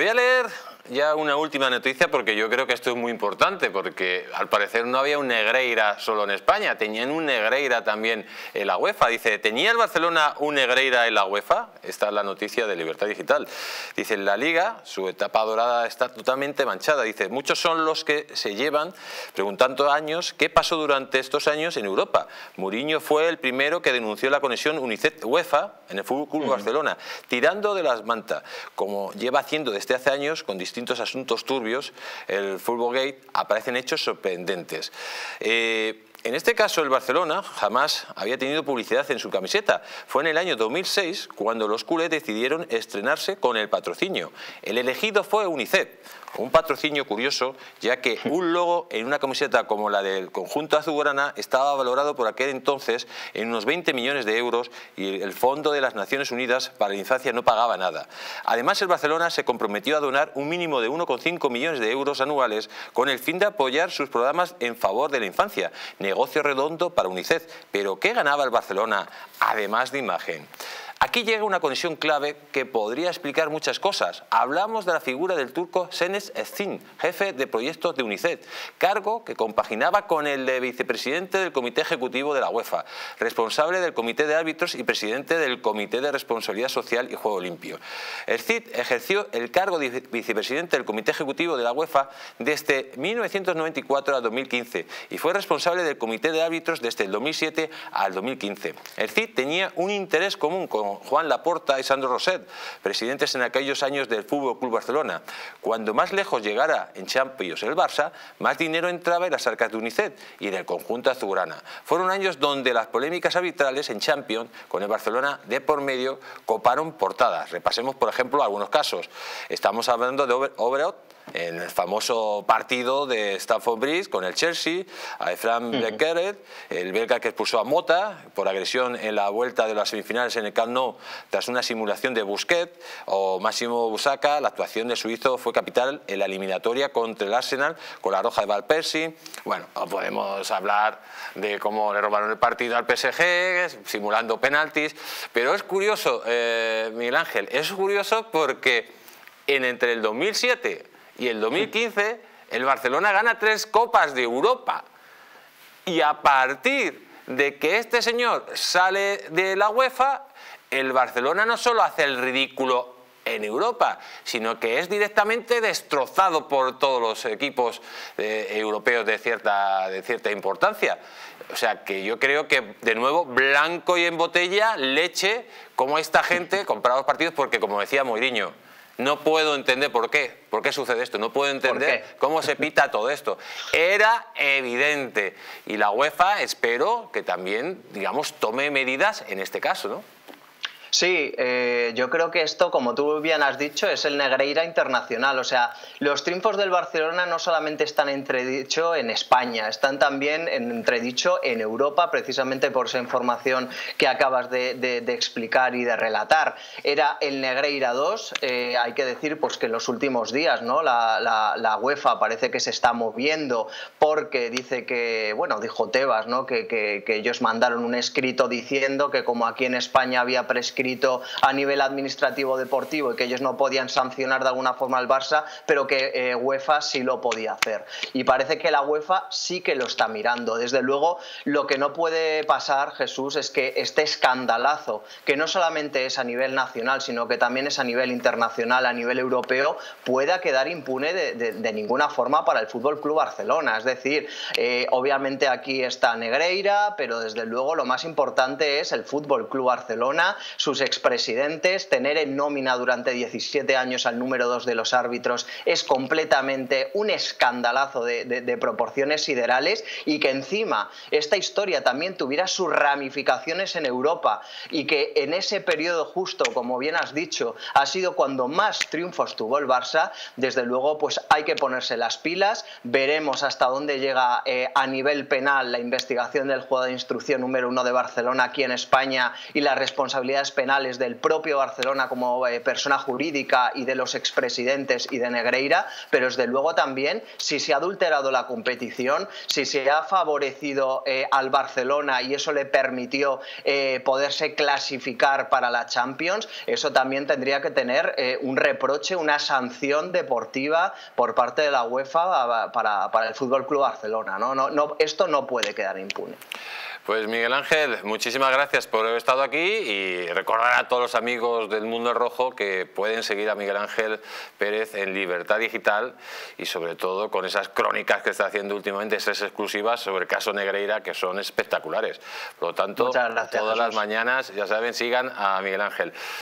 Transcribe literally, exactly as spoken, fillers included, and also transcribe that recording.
Voy a leer ya una última noticia porque yo creo que esto es muy importante, porque al parecer no había un Negreira solo en España, tenían un Negreira también en la UEFA. Dice, ¿tenía el Barcelona un Negreira en la UEFA? Esta es la noticia de Libertad Digital. Dice, en la Liga su etapa dorada está totalmente manchada. Dice, muchos son los que se llevan preguntando años qué pasó durante estos años en Europa. Mourinho fue el primero que denunció la conexión UNICEF UEFA en el F C Barcelona, tirando de las mantas, como lleva haciendo de desde hace años con distintos asuntos turbios, el Fútbol Gate, aparecen hechos sorprendentes. Eh, en este caso el Barcelona jamás había tenido publicidad en su camiseta. Fue en el año dos mil seis cuando los culés decidieron estrenarse con el patrocinio. El elegido fue UNICEF, un patrocinio curioso, ya que un logo en una camiseta como la del conjunto azulgrana estaba valorado por aquel entonces en unos veinte millones de euros y el Fondo de las Naciones Unidas para la Infancia no pagaba nada. Además, el Barcelona se comprometió a donar un mínimo de uno coma cinco millones de euros anuales con el fin de apoyar sus programas en favor de la infancia. Negocio redondo para UNICEF. Pero ¿qué ganaba el Barcelona además de imagen? Aquí llega una conexión clave que podría explicar muchas cosas. Hablamos de la figura del turco Şenes Erçin, jefe de proyectos de UNICEF, cargo que compaginaba con el de vicepresidente del Comité Ejecutivo de la UEFA, responsable del Comité de Árbitros y presidente del Comité de Responsabilidad Social y Juego Limpio. Erçin ejerció el cargo de vicepresidente del Comité Ejecutivo de la UEFA desde mil novecientos noventa y cuatro a dos mil quince y fue responsable del Comité de Árbitros desde el dos mil siete al dos mil quince. Erçin tenía un interés común con Juan Laporta y Sandro Rosell, presidentes en aquellos años del F C Barcelona. Cuando más lejos llegara en Champions el Barça, más dinero entraba en las arcas de UNICEF y en el conjunto azulgrana. Fueron años donde las polémicas arbitrales en Champions, con el Barcelona de por medio, coparon portadas. Repasemos, por ejemplo, algunos casos. Estamos hablando de Overath, en el famoso partido de Stamford Bridge con el Chelsea, a Efraín Beckeret, el belga que expulsó a Mota por agresión en la vuelta de las semifinales en el Camp Nou tras una simulación de Busquets, o Máximo Busaca, la actuación del suizo fue capital en la eliminatoria contra el Arsenal con la roja de Val Persi. Bueno, podemos hablar de cómo le robaron el partido al P S G simulando penaltis, pero es curioso, eh, Miguel Ángel, es curioso porque en entre el dos mil siete y el dos mil quince el Barcelona gana tres Copas de Europa. Y a partir de que este señor sale de la UEFA, el Barcelona no solo hace el ridículo en Europa, sino que es directamente destrozado por todos los equipos eh, europeos de cierta, de cierta importancia. O sea que yo creo que, de nuevo, blanco y en botella, leche, como esta gente compraba los partidos, porque como decía Mourinho, no puedo entender por qué, por qué sucede esto, no puedo entender cómo se pita todo esto. Era evidente y la UEFA espero que también, digamos, tome medidas en este caso, ¿no? Sí, eh, yo creo que esto, como tú bien has dicho, es el Negreira internacional. O sea, los triunfos del Barcelona no solamente están entredicho en España, están también entredicho en Europa, precisamente por esa información que acabas de, de, de explicar y de relatar. Era el Negreira dos, eh, hay que decir pues, que en los últimos días, ¿no? la, la, la UEFA parece que se está moviendo porque dice que, bueno, dijo Tebas, ¿no? que, que, que ellos mandaron un escrito diciendo que como aquí en España había prescrito a nivel administrativo deportivo y que ellos no podían sancionar de alguna forma al Barça, pero que eh, UEFA sí lo podía hacer. Y parece que la UEFA sí que lo está mirando. Desde luego, lo que no puede pasar, Jesús, es que este escandalazo, que no solamente es a nivel nacional, sino que también es a nivel internacional, a nivel europeo, pueda quedar impune de, de, de ninguna forma para el Fútbol Club Barcelona. Es decir, eh, obviamente aquí está Negreira, pero desde luego lo más importante es el Fútbol Club Barcelona, sus expresidentes, tener en nómina durante diecisiete años al número dos de los árbitros es completamente un escandalazo de, de, de proporciones siderales, y que encima esta historia también tuviera sus ramificaciones en Europa y que en ese periodo justo, como bien has dicho, ha sido cuando más triunfos tuvo el Barça. Desde luego pues hay que ponerse las pilas, veremos hasta dónde llega eh, a nivel penal la investigación del juez de instrucción número uno de Barcelona aquí en España y las responsabilidades penales penales del propio Barcelona como eh, persona jurídica y de los expresidentes y de Negreira, pero desde luego también si se ha adulterado la competición, si se ha favorecido eh, al Barcelona y eso le permitió eh, poderse clasificar para la Champions, eso también tendría que tener eh, un reproche, una sanción deportiva por parte de la UEFA para, para el F C Barcelona, ¿no? No, no, esto no puede quedar impune. Pues Miguel Ángel, muchísimas gracias por haber estado aquí y recordar a todos los amigos del Mundo Rojo que pueden seguir a Miguel Ángel Pérez en Libertad Digital y sobre todo con esas crónicas que está haciendo últimamente, esas exclusivas sobre el caso Negreira que son espectaculares. Por lo tanto, todas las mañanas, ya saben, sigan a Miguel Ángel.